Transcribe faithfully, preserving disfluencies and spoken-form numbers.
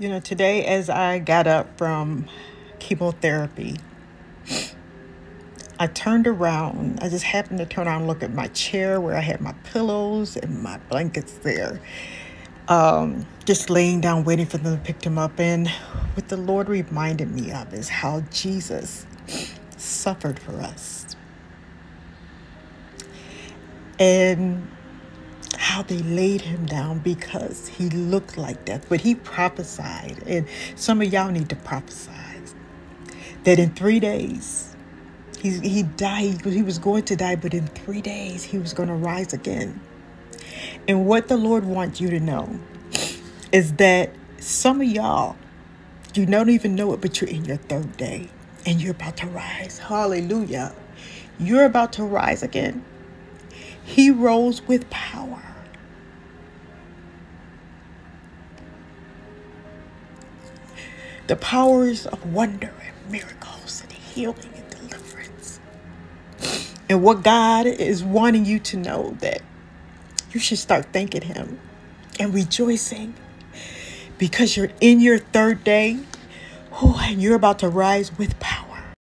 You know, today as I got up from chemotherapy, I turned around. I just happened to turn around and look at my chair where I had my pillows and my blankets there. Um, just laying down, waiting for them to pick them up. And what the Lord reminded me of is how Jesus suffered for us. And how they laid him down because he looked like death. But he prophesied, and some of y'all need to prophesy, that in three days, he, he died, he was going to die, but in three days, he was going to rise again. And what the Lord wants you to know is that some of y'all, you don't even know it, but you're in your third day and you're about to rise. Hallelujah. You're about to rise again. He rose with power. The powers of wonder and miracles and healing and deliverance. And what God is wanting you to know that you should start thanking him and rejoicing because you're in your third day, oh, and you're about to rise with power.